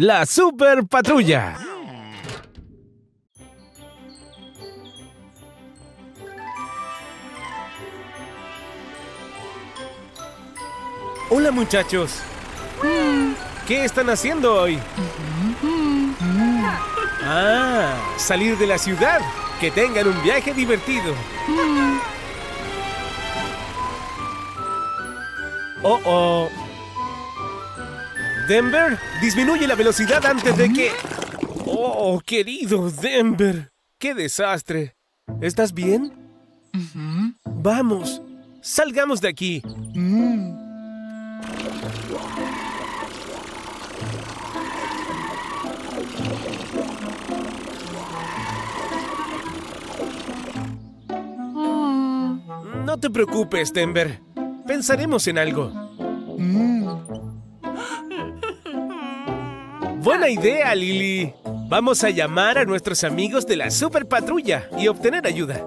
La Super Patrulla. Hola, muchachos. ¿Qué están haciendo hoy? Ah, salir de la ciudad. Que tengan un viaje divertido. Oh, oh. Denver, disminuye la velocidad antes de que... Oh, querido Denver, qué desastre. ¿Estás bien? Vamos, salgamos de aquí. No te preocupes, Denver. Pensaremos en algo. Buena idea, Lily. Vamos a llamar a nuestros amigos de la Super Patrulla y obtener ayuda.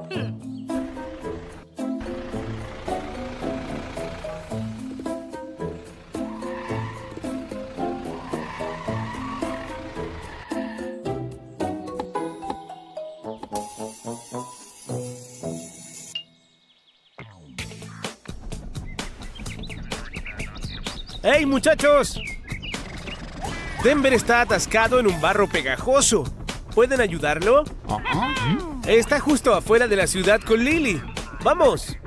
¡Hey, muchachos! Denver está atascado en un barro pegajoso. ¿Pueden ayudarlo? Está justo afuera de la ciudad con Lily. ¡Vamos!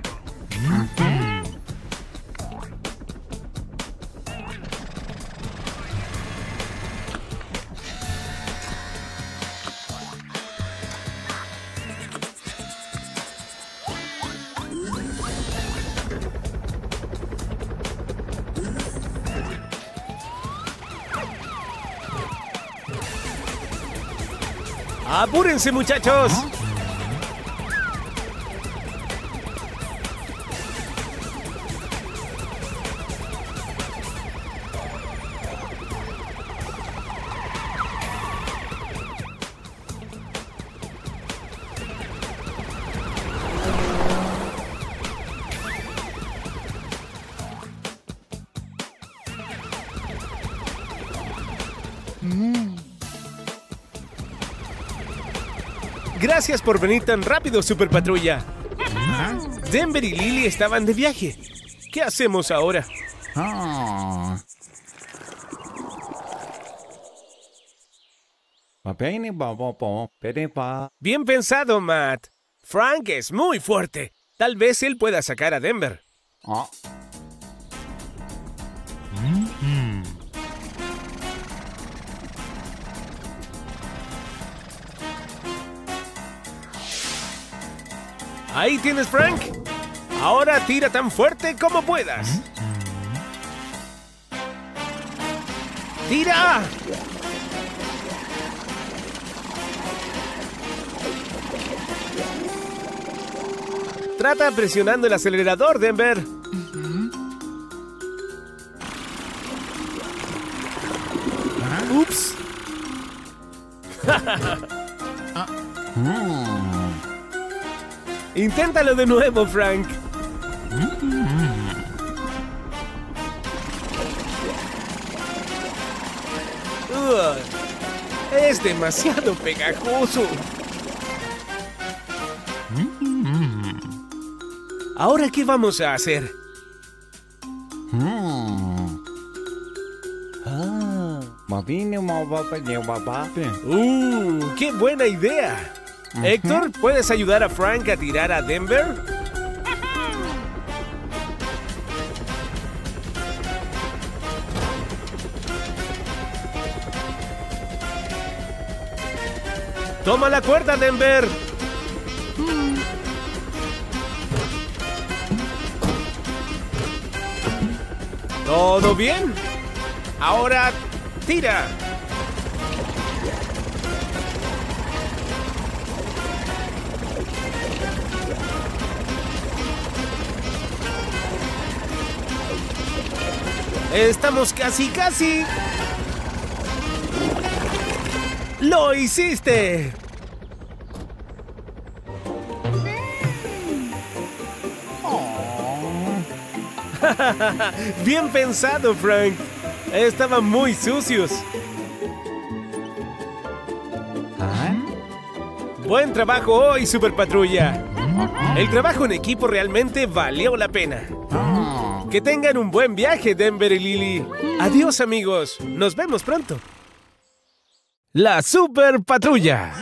¡Apúrense, muchachos! Gracias por venir tan rápido, Super Patrulla. Denver y Lily estaban de viaje. ¿Qué hacemos ahora? Bien pensado, Matt. Frank es muy fuerte. Tal vez él pueda sacar a Denver. Ahí tienes, Frank. Ahora tira tan fuerte como puedas. ¡Tira! Trata presionando el acelerador, Denver. ¡Ups! Inténtalo de nuevo, Frank. Es demasiado pegajoso. ¿Ahora qué vamos a hacer? ¡Qué buena idea! Héctor, ¿puedes ayudar a Frank a tirar a Denver? ¡Toma la cuerda, Denver! ¿Todo bien? Ahora, tira. ¡Estamos casi! ¡Lo hiciste! ¡Bien pensado, Frank! Estaban muy sucios. ¿Ah? Buen trabajo hoy, Super Patrulla. El trabajo en equipo realmente valió la pena. Que tengan un buen viaje, Denver y Lily. Adiós, amigos. Nos vemos pronto. La Super Patrulla.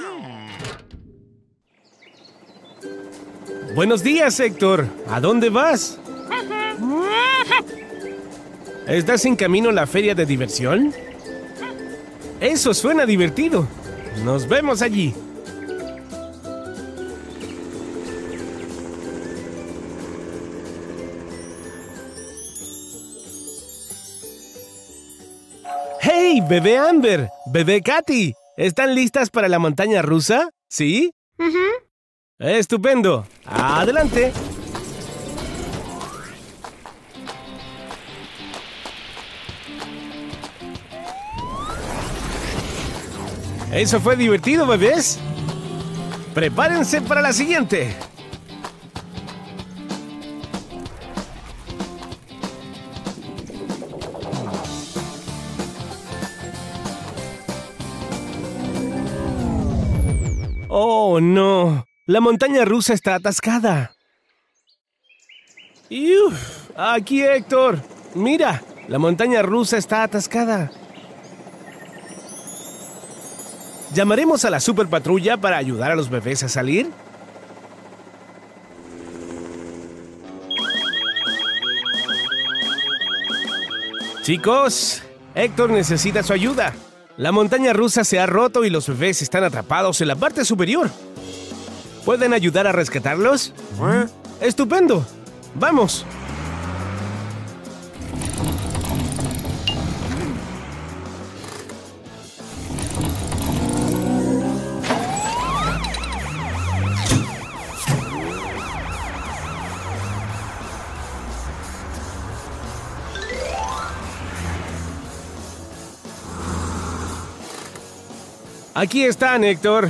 Buenos días, Héctor. ¿A dónde vas? ¿Estás en camino a la feria de diversión? Eso suena divertido. Nos vemos allí. ¡Hey, bebé Amber! ¡Bebé Katy! ¿Están listas para la montaña rusa? ¿Sí? ¡Estupendo! ¡Adelante! ¡Eso fue divertido, bebés! ¡Prepárense para la siguiente! ¡Oh, no! ¡La montaña rusa está atascada! ¡Uf! ¡Aquí, Héctor! ¡Mira! ¡La montaña rusa está atascada! ¿Llamaremos a la Super Patrulla para ayudar a los bebés a salir? Chicos, Héctor necesita su ayuda. La montaña rusa se ha roto y los bebés están atrapados en la parte superior. ¿Pueden ayudar a rescatarlos? ¡Estupendo! ¡Vamos! Aquí están, Héctor.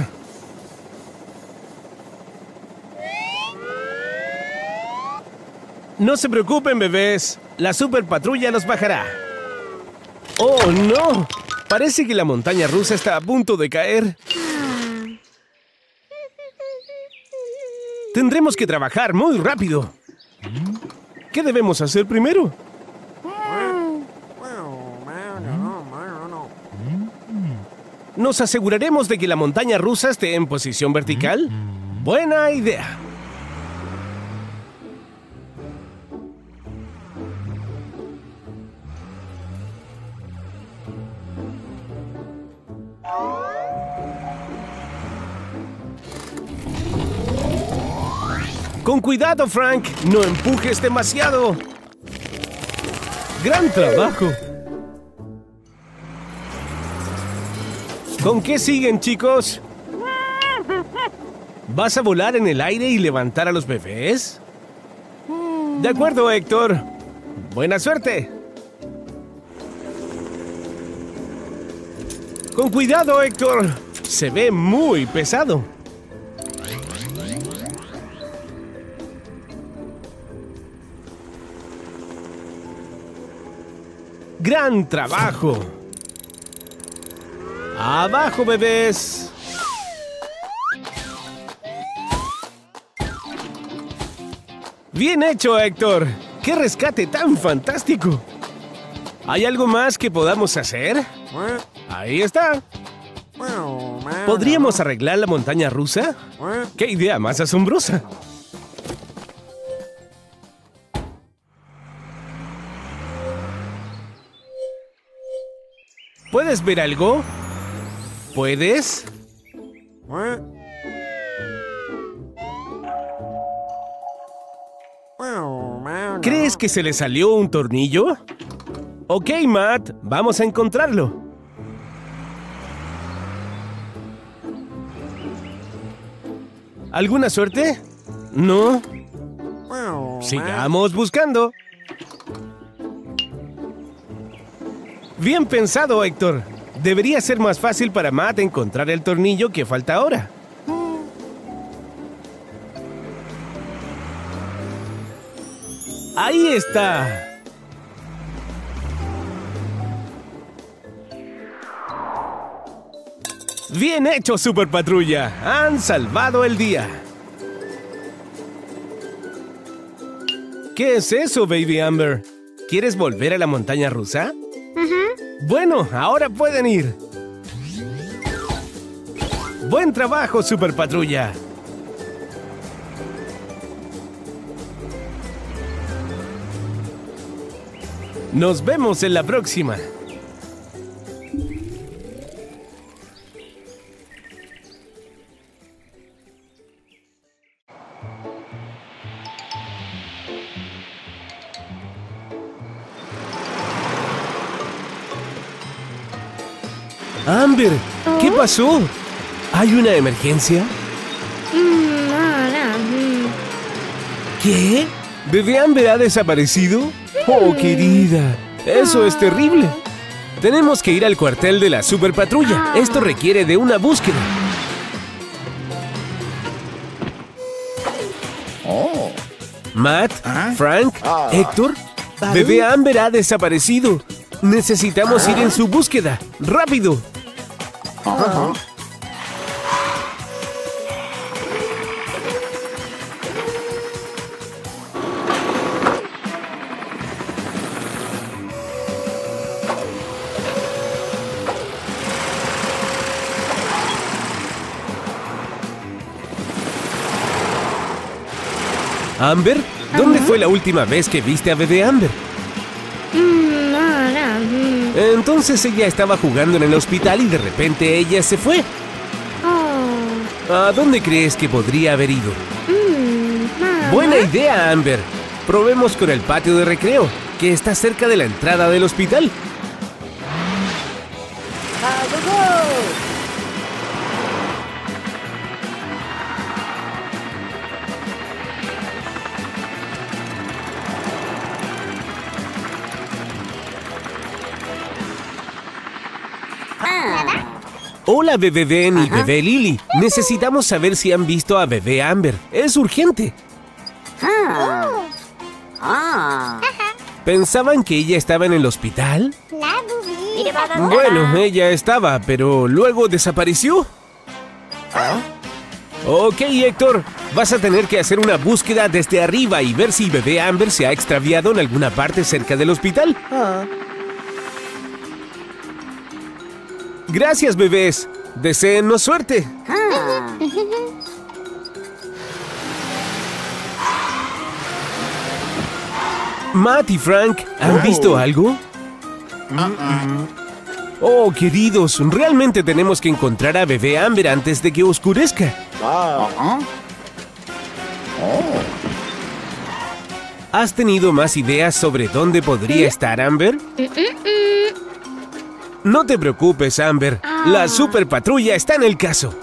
No se preocupen, bebés. La Super Patrulla los bajará. ¡Oh, no! Parece que la montaña rusa está a punto de caer. Tendremos que trabajar muy rápido. ¿Qué debemos hacer primero? Nos aseguraremos de que la montaña rusa esté en posición vertical. Buena idea. Con cuidado, Frank. No empujes demasiado. Gran trabajo. ¿Con qué siguen, chicos? ¿Vas a volar en el aire y levantar a los bebés? De acuerdo, Héctor. Buena suerte. Con cuidado, Héctor. Se ve muy pesado. Gran trabajo. ¡Abajo, bebés! ¡Bien hecho, Héctor! ¡Qué rescate tan fantástico! ¿Hay algo más que podamos hacer? ¡Ahí está! ¿Podríamos arreglar la montaña rusa? ¡Qué idea más asombrosa! ¿Puedes ver algo? ¿Puedes? ¿Crees que se le salió un tornillo? Ok, Mat, vamos a encontrarlo. ¿Alguna suerte? No. Sigamos buscando. Bien pensado, Héctor. Debería ser más fácil para Mat encontrar el tornillo que falta ahora. ¡Ahí está! Bien hecho, Super Patrulla. Han salvado el día. ¿Qué es eso, Baby Amber? ¿Quieres volver a la montaña rusa? Bueno, ahora pueden ir. Buen trabajo, Super Patrulla. Nos vemos en la próxima. Amber, ¿qué pasó? ¿Hay una emergencia? No. ¿Qué? ¿Bebé Amber ha desaparecido? Oh, querida, eso es terrible. Tenemos que ir al cuartel de la Super Patrulla. Esto requiere de una búsqueda. Matt, Frank, Héctor, Bebé Amber ha desaparecido. Necesitamos ir en su búsqueda. ¡Rápido! Amber, ¿dónde fue la última vez que viste a Bebé Amber? Entonces ella estaba jugando en el hospital y de repente ella se fue. ¿A dónde crees que podría haber ido? Buena idea, Amber. Probemos con el patio de recreo, que está cerca de la entrada del hospital. Hola, Bebé Ben y Bebé Lily. Necesitamos saber si han visto a Bebé Amber. Es urgente. ¿Pensaban que ella estaba en el hospital? Bueno, ella estaba, pero luego desapareció. Ok, Héctor. Vas a tener que hacer una búsqueda desde arriba y ver si Bebé Amber se ha extraviado en alguna parte cerca del hospital. Gracias, bebés. Deséennos suerte. Matt y Frank, ¿han visto algo? Oh, queridos, realmente tenemos que encontrar a Bebé Amber antes de que oscurezca. ¿Has tenido más ideas sobre dónde podría estar Amber? No te preocupes, Amber. La Super Patrulla está en el caso.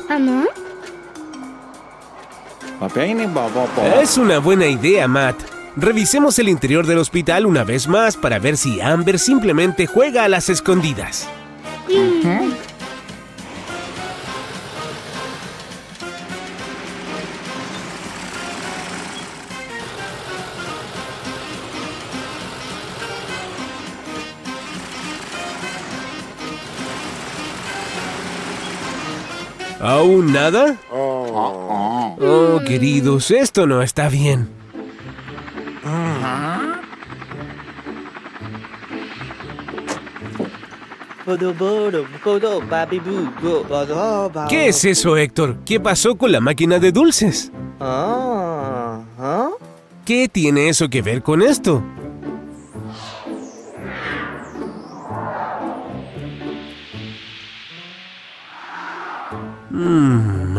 Es una buena idea, Matt. Revisemos el interior del hospital una vez más para ver si Amber simplemente juega a las escondidas. ¿Aún nada? Oh, queridos, esto no está bien. ¿Qué es eso, Héctor? ¿Qué pasó con la máquina de dulces? ¿Qué tiene eso que ver con esto?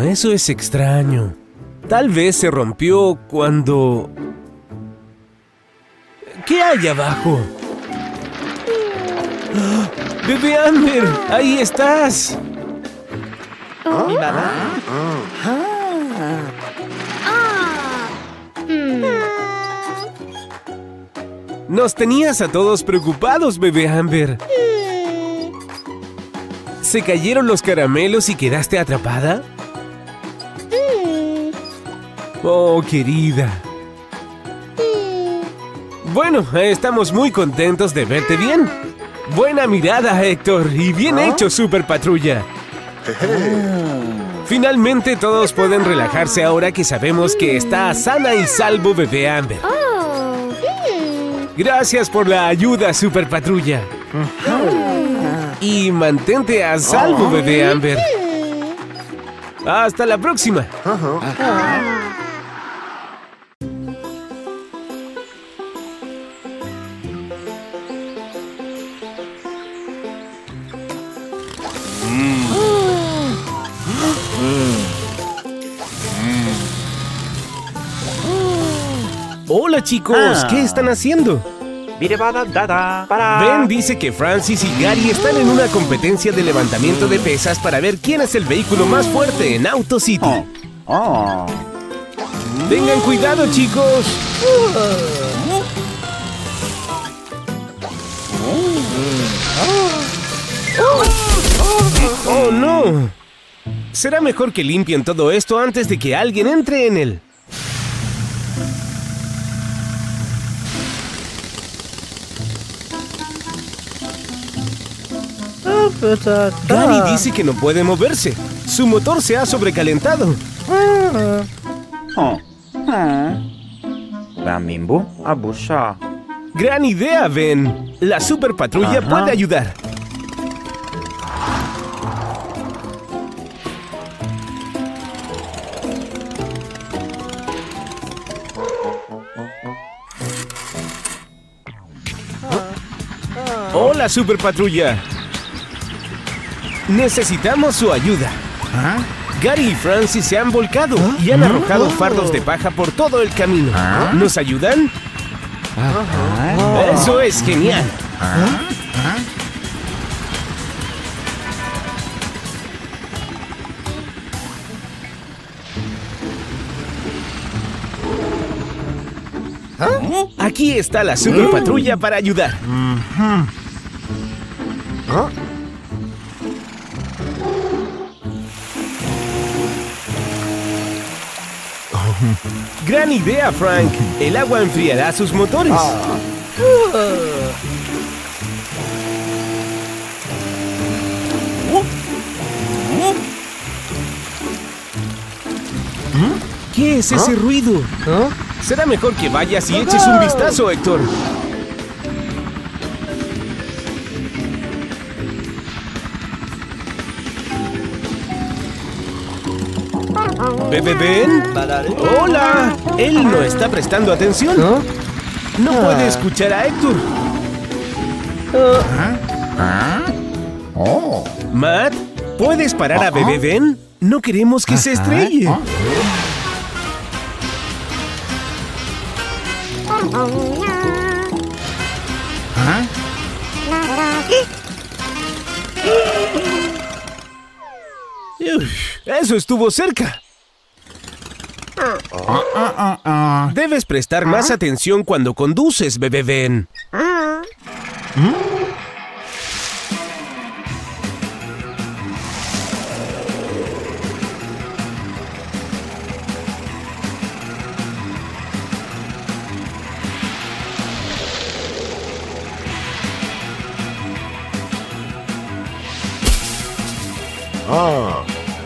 Eso es extraño. Tal vez se rompió cuando... ¿Qué hay abajo? ¡Bebé Amber! ¡Ahí estás! Nos tenías a todos preocupados, Bebé Amber. ¿Se cayeron los caramelos y quedaste atrapada? Oh, querida. Bueno, estamos muy contentos de verte bien. Buena mirada, Héctor, y bien hecho, Super Patrulla. Finalmente todos pueden relajarse ahora que sabemos que está sana y salvo bebé Amber. Gracias por la ayuda, Super Patrulla. Y mantente a salvo, bebé Amber. ¡Hasta la próxima! Hola chicos, ¿qué están haciendo? Ben dice que Francis y Gary están en una competencia de levantamiento de pesas para ver quién es el vehículo más fuerte en Auto City. ¡Tengan cuidado, chicos! ¡Oh, no! Será mejor que limpien todo esto antes de que alguien entre en él. Gary dice que no puede moverse. Su motor se ha sobrecalentado. Gran idea, Ben. La Super Patrulla puede ayudar. Hola, Super Patrulla. Necesitamos su ayuda. Gary y Francis se han volcado y han arrojado fardos de paja por todo el camino. ¿Nos ayudan? ¡Eso es genial! Aquí está la Super Patrulla para ayudar. Gran idea, Frank. El agua enfriará sus motores. ¿Qué es ese ruido? Será mejor que vayas y eches un vistazo, Héctor. ¿Bebé Ben? ¡Hola! Él no está prestando atención. No puede escuchar a Héctor. Matt, ¿puedes parar a Bebé Ben? No queremos que se estrelle. ¡Eso estuvo cerca! Debes prestar más atención cuando conduces, bebé Ben.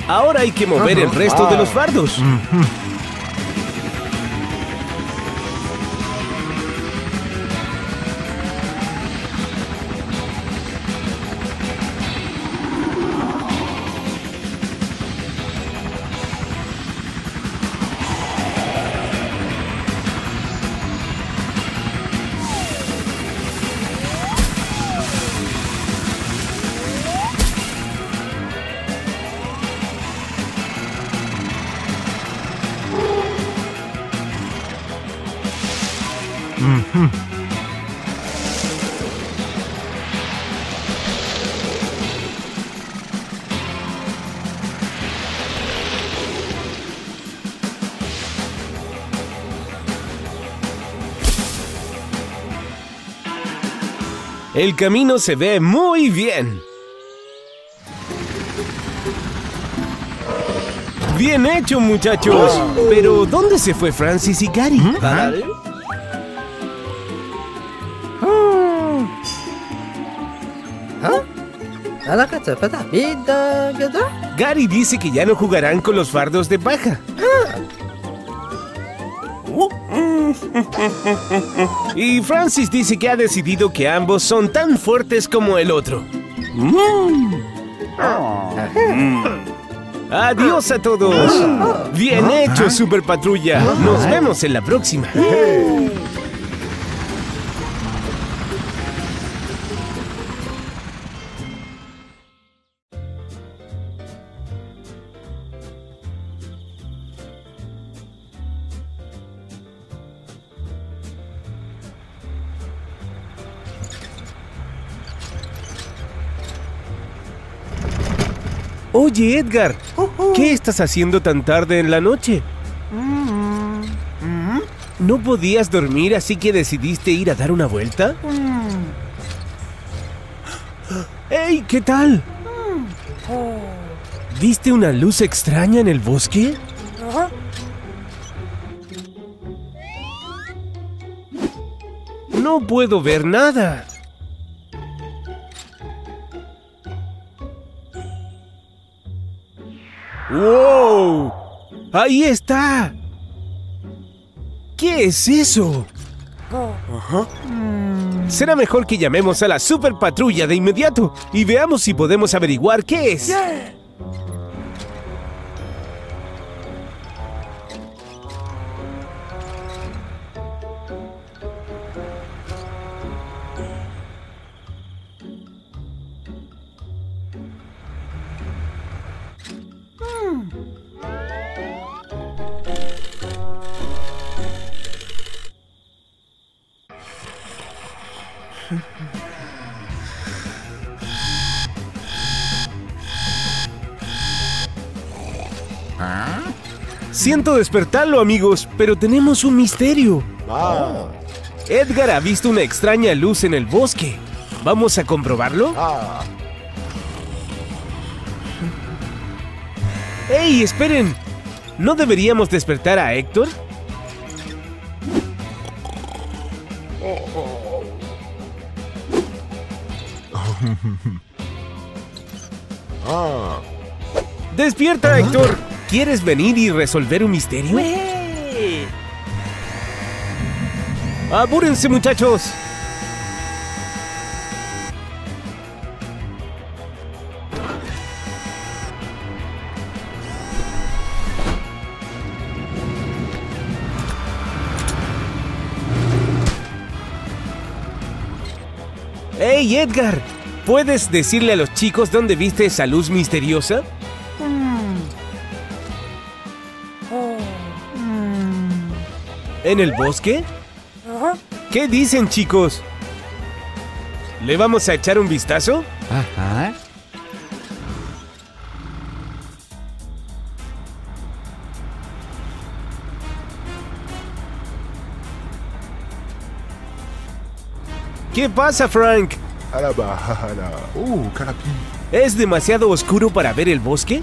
Ahora hay que mover el resto de los fardos. El camino se ve muy bien. Bien hecho, muchachos. Pero, ¿dónde se fue Francis y Gary? Gary dice que ya no jugarán con los fardos de paja. Y Francis dice que ha decidido que ambos son tan fuertes como el otro. ¡Adiós a todos! ¡Bien hecho, Super Patrulla! ¡Nos vemos en la próxima! Oye, Edgar, ¿qué estás haciendo tan tarde en la noche? ¿No podías dormir, así que decidiste ir a dar una vuelta? ¡Ey! ¿Qué tal? ¿Viste una luz extraña en el bosque? No puedo ver nada. ¡Wow! ¡Ahí está! ¿Qué es eso? Será mejor que llamemos a la Super Patrulla de inmediato y veamos si podemos averiguar qué es. Siento despertarlo, amigos, pero tenemos un misterio. Edgar ha visto una extraña luz en el bosque. ¿Vamos a comprobarlo? ¡Ey, esperen! ¿No deberíamos despertar a Héctor? ¡Despierta, Héctor! ¿Quieres venir y resolver un misterio? ¡Apúrense, muchachos! ¡Hey, Edgar! ¿Puedes decirle a los chicos dónde viste esa luz misteriosa? ¿En el bosque? ¿Qué dicen, chicos? ¿Le vamos a echar un vistazo? ¿Qué pasa, Frank? ¿Es demasiado oscuro para ver el bosque?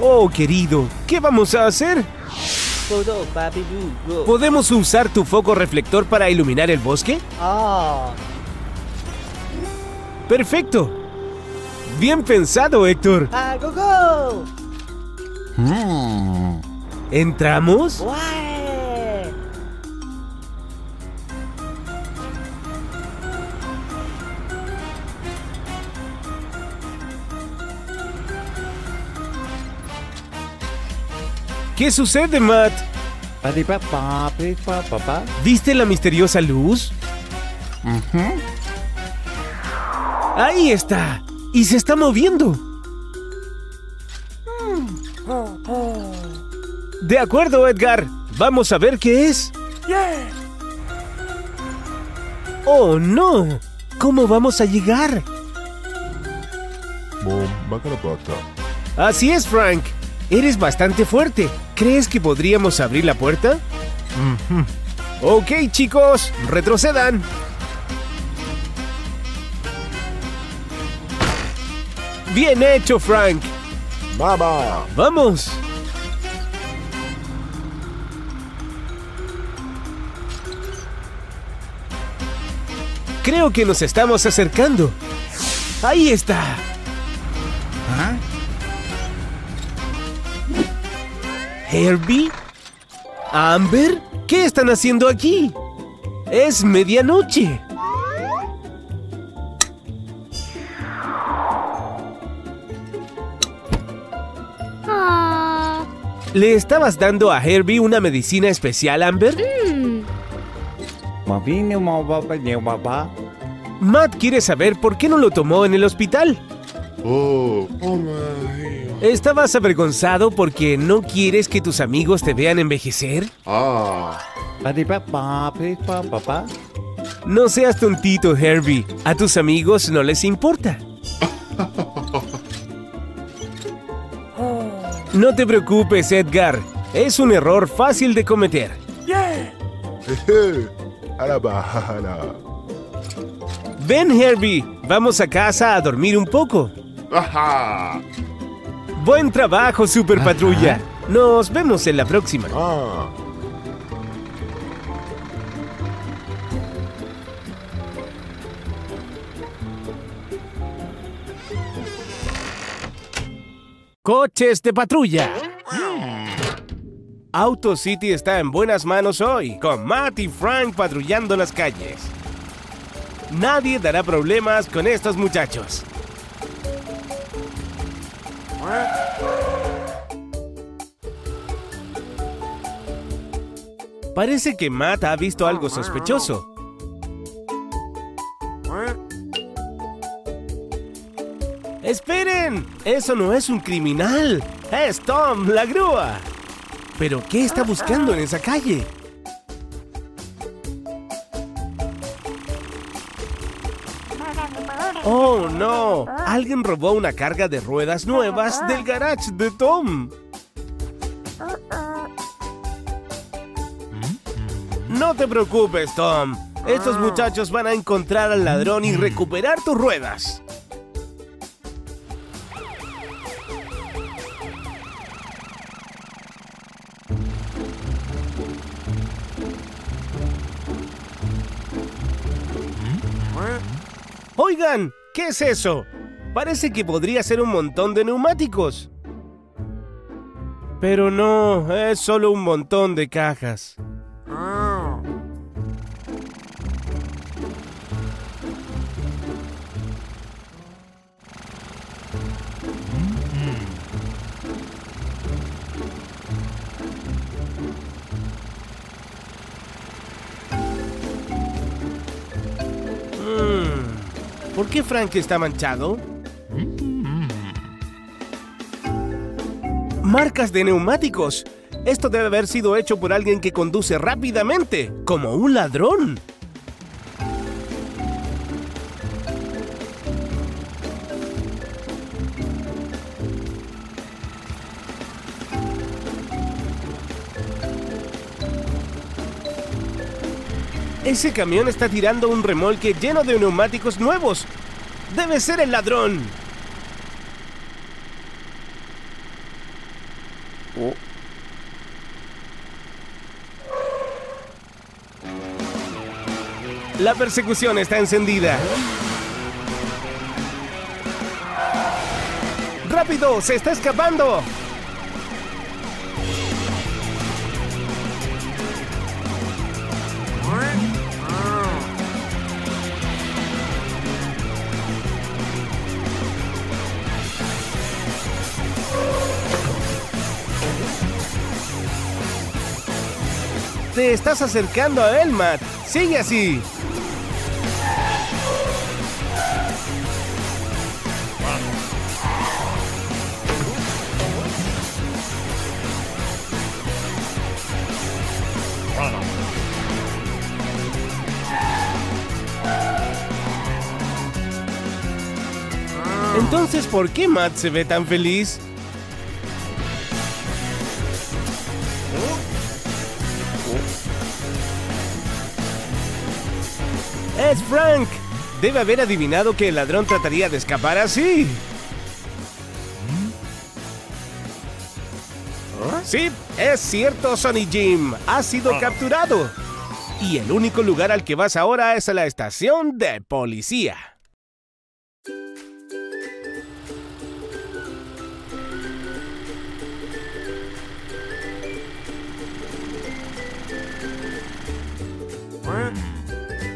Oh, querido, ¿qué vamos a hacer? ¿Podemos usar tu foco reflector para iluminar el bosque? ¡Perfecto! ¡Bien pensado, Héctor! ¿Entramos? ¿Qué sucede, Matt? ¿Viste la misteriosa luz? ¡Ahí está! ¡Y se está moviendo! De acuerdo, Edgar. Vamos a ver qué es. ¡Oh, no! ¿Cómo vamos a llegar? Así es, Frank. Eres bastante fuerte. ¿Crees que podríamos abrir la puerta? Ok, chicos, retrocedan. Bien hecho, Frank. ¡Vamos! Creo que nos estamos acercando. ¡Ahí está! ¿Ah? ¿Herbie? ¿Amber? ¿Qué están haciendo aquí? ¡Es medianoche! ¿Le estabas dando a Herbie una medicina especial, Amber? Matt quiere saber por qué no lo tomó en el hospital. ¿Estabas avergonzado porque no quieres que tus amigos te vean envejecer? No seas tontito, Herbie. A tus amigos no les importa. No te preocupes, Edgar. Es un error fácil de cometer. Ven, Herbie. Vamos a casa a dormir un poco. Buen trabajo, Super Patrulla. Nos vemos en la próxima. ¡Coches de patrulla! Auto City está en buenas manos hoy, con Matt y Frank patrullando las calles. Nadie dará problemas con estos muchachos. Parece que Matt ha visto algo sospechoso. ¡Esperen! ¡Eso no es un criminal! ¡Es Tom, la grúa! ¿Pero qué está buscando en esa calle? ¡Oh, no! Alguien robó una carga de ruedas nuevas del garage de Tom. No te preocupes, Tom. Estos muchachos van a encontrar al ladrón y recuperar tus ruedas. Oigan, ¿qué es eso? Parece que podría ser un montón de neumáticos. Pero no, es solo un montón de cajas. ¿Por qué Frank está manchado? Marcas de neumáticos. Esto debe haber sido hecho por alguien que conduce rápidamente, como un ladrón. Ese camión está tirando un remolque lleno de neumáticos nuevos. ¡Debe ser el ladrón! La persecución está encendida. ¡Rápido! ¡Se está escapando! Te estás acercando a él, Matt. ¡Sigue así! Entonces, ¿por qué Matt se ve tan feliz? ¡Es Frank! Debe haber adivinado que el ladrón trataría de escapar así. Sí, es cierto, Sonny Jim. Ha sido capturado. Y el único lugar al que vas ahora es a la estación de policía.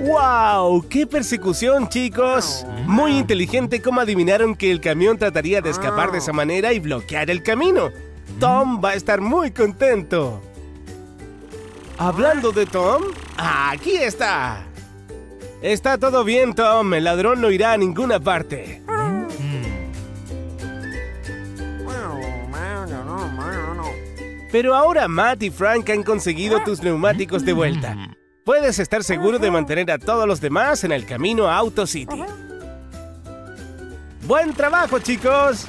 ¡Wow! ¡Qué persecución, chicos! Muy inteligente cómo adivinaron que el camión trataría de escapar de esa manera y bloquear el camino. Tom va a estar muy contento. Hablando de Tom, ¡aquí está! Está todo bien, Tom. El ladrón no irá a ninguna parte. Pero ahora Matt y Frank han conseguido tus neumáticos de vuelta. Puedes estar seguro de mantener a todos los demás en el camino a Auto City. ¡Buen trabajo, chicos!